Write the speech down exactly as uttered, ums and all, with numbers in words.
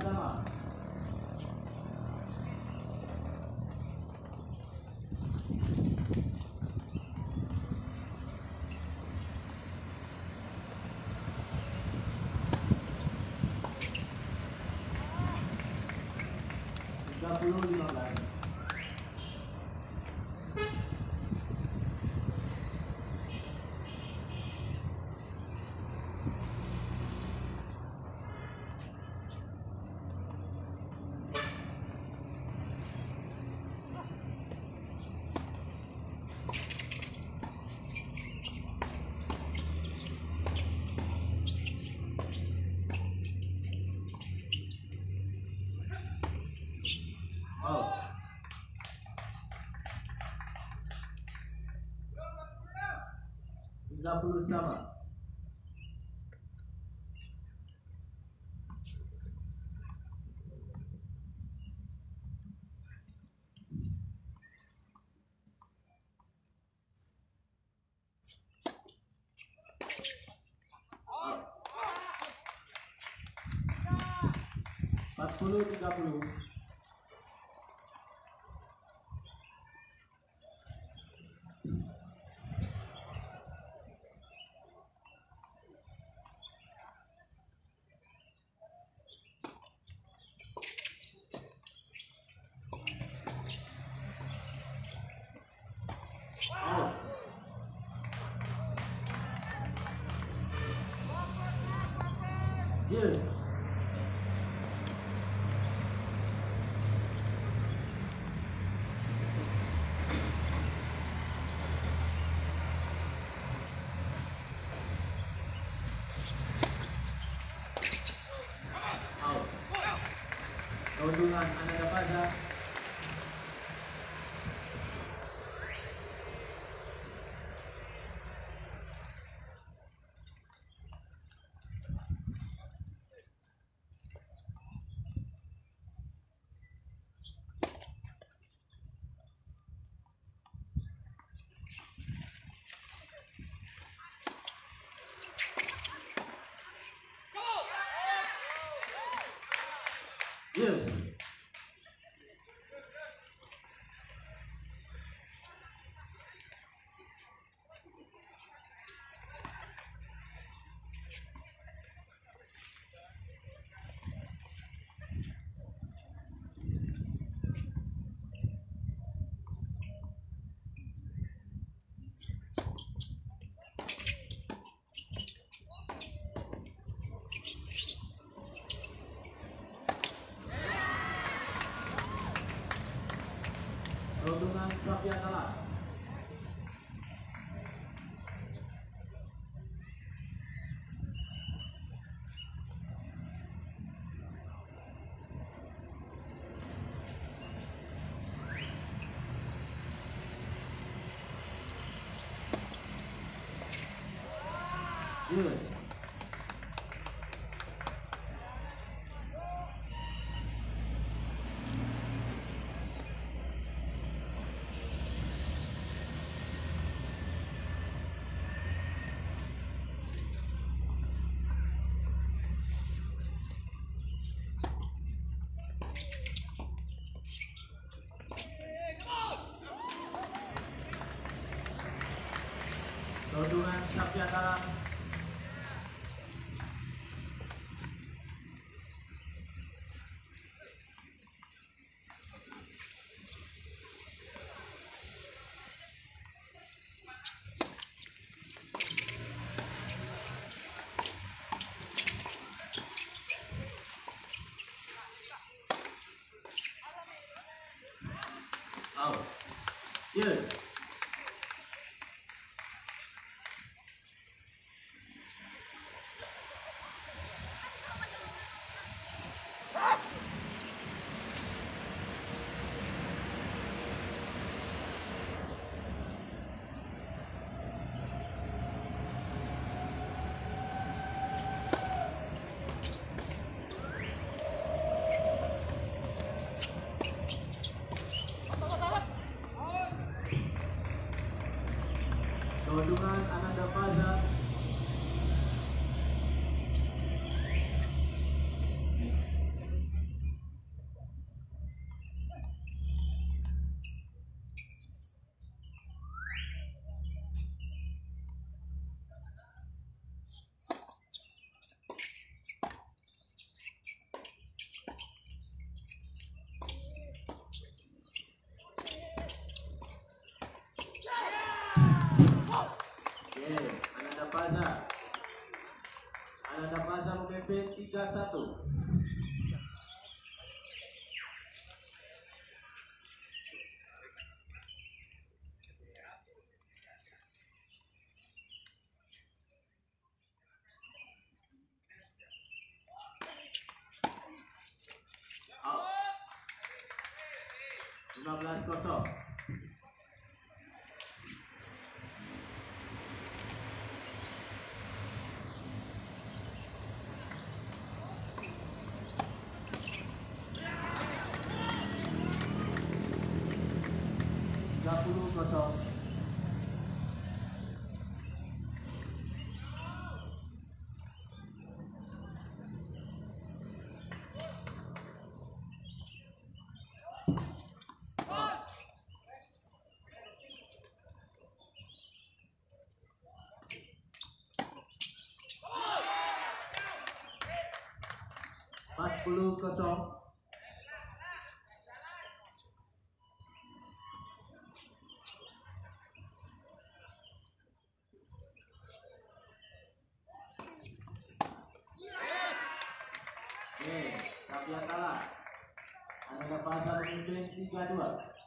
sama. tiga puluh lima belas. tiga puluh sama. empat puluh tiga puluh. Yes. Out. Keuntungan Ananda Prima Yes. Keuntungan sapi kalah. Yes. Keuntungan sapi kalah. Out. Yes. Keuntungan Ananda Prima Daffa. Ananda Plaza. Ananda Plaza memimpin tiga satu. lima belas kosong. tiga puluh kosong. empat puluh kosong. Oke, tapi yang kalah. Ananda Prima Daffa memimpin tiga dua.